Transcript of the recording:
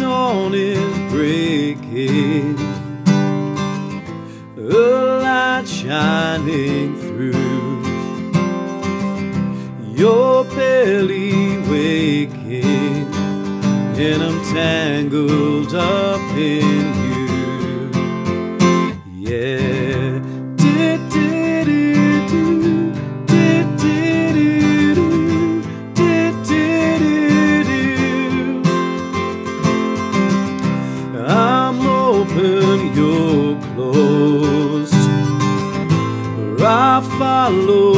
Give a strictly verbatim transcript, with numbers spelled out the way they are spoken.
dawn is breaking, a light shining through. You're barely waking, and I'm tangled up in you. You're close, or I follow